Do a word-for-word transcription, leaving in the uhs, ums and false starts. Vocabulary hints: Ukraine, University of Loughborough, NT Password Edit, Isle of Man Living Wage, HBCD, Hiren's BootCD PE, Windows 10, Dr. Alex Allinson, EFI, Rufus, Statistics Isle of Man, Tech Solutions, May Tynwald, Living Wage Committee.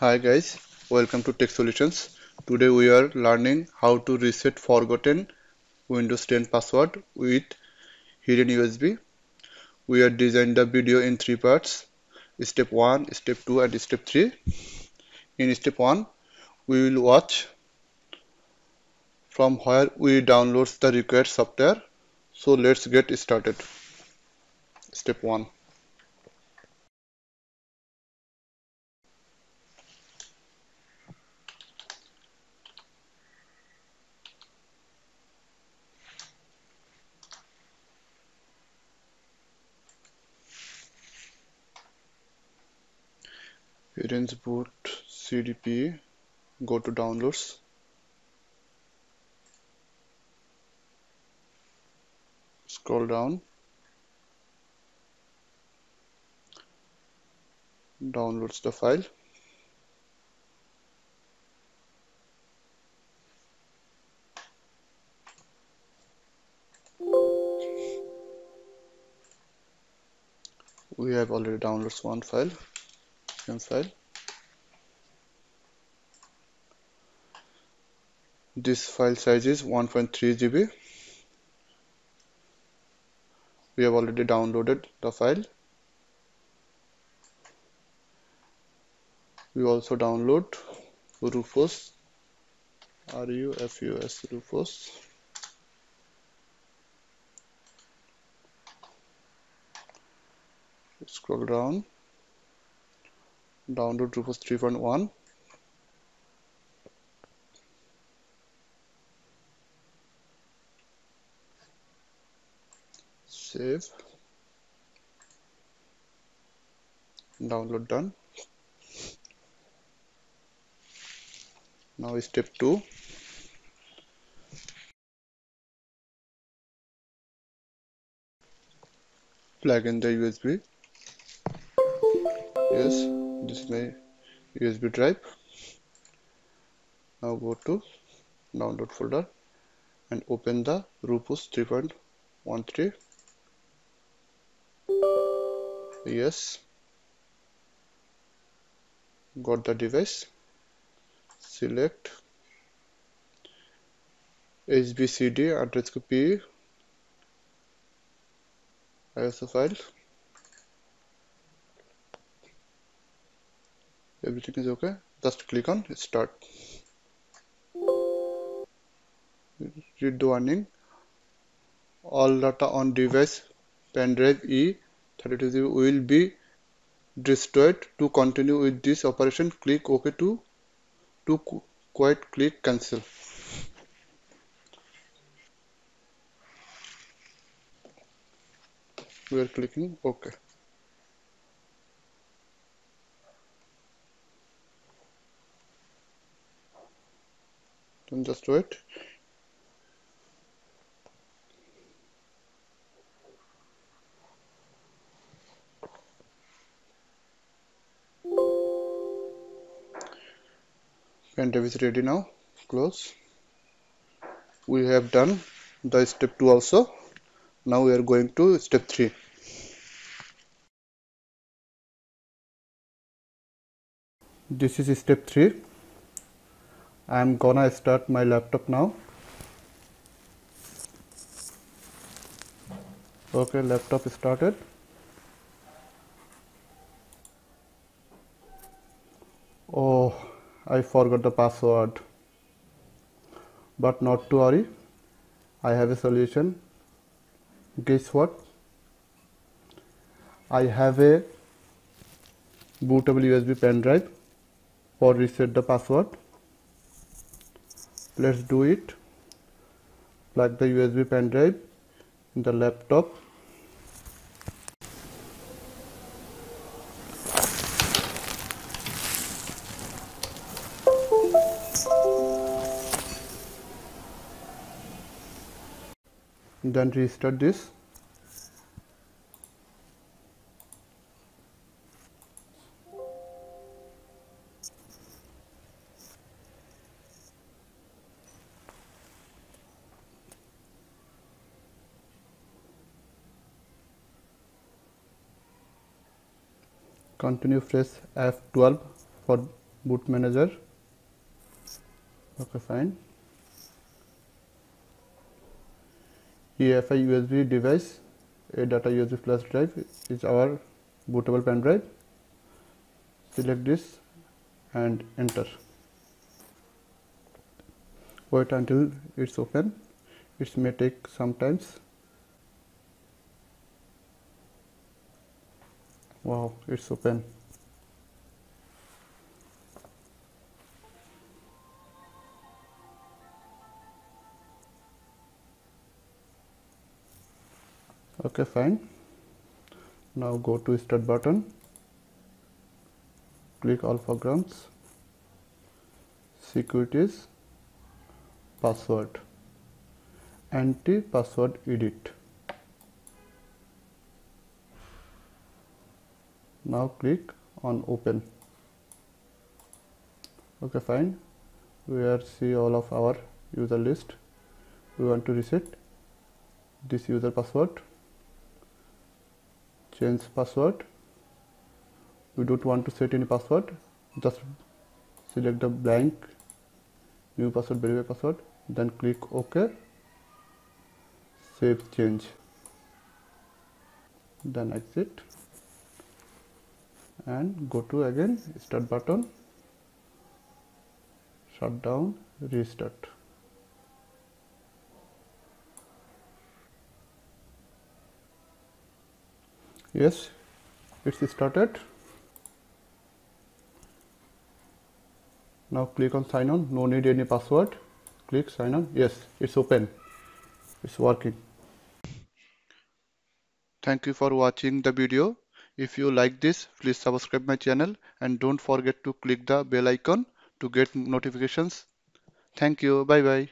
Hi guys, welcome to Tech Solutions. Today we are learning how to reset forgotten Windows ten password with Hiren U S B. We have designed the video in three parts: step one, step two and step three. In step one, we will watch from where we download the required software. So let's get started. Step one. Hiren's BootCD P E. Go to downloads. Scroll down. Downloads the file. We have already downloaded one file. File. This file size is one point three G B. We have already downloaded the file. We also download Rufus, R U F U S, Rufus. Scroll down. Download Rufus three point one. Save. Download done. Now is step two. Plug in the U S B. Yes. This is my U S B drive. Now go to download folder and open the Rufus three point one three. Yes, got the device. Select H B C D underscore P E I S O file. Everything is okay. Just click on start. Read the warning. All data on device pen drive E thirty-two G B will be destroyed. To continue with this operation, click OK to to quit. Click cancel. We are clicking OK. Then just wait. Pen drive is ready now. Close. We have done the step two also. Now we are going to step three. This is step three. I am gonna start my laptop now. Okay, laptop is started. Oh, I forgot the password. But not to worry, I have a solution. Guess what? I have a bootable U S B pen drive for reset the password. Let's do it. Plug the U S B pen drive in the laptop. Then restart this. Continue press F twelve for boot manager. Okay, fine. E F I U S B device, a data U S B flash drive is our bootable pen drive. Select this and enter. Wait until it's open. It may take some times. Wow, it's open. Okay, fine. Now go to start button. Click all programs, securities, password, N T Password Edit. Now click on open. Okay, fine. We are see all of our user list. We want to reset this user password, change password. We don't want to set any password, just select the blank new password, verify password, then click OK, save change, then exit. And go to again start button, shut down, restart. Yes, it's started. Now click on sign on, no need any password, click sign on. Yes, it's open, it's working. Thank you for watching the video. If you like this, please subscribe my channel and don't forget to click the bell icon to get notifications. Thank you. Bye bye.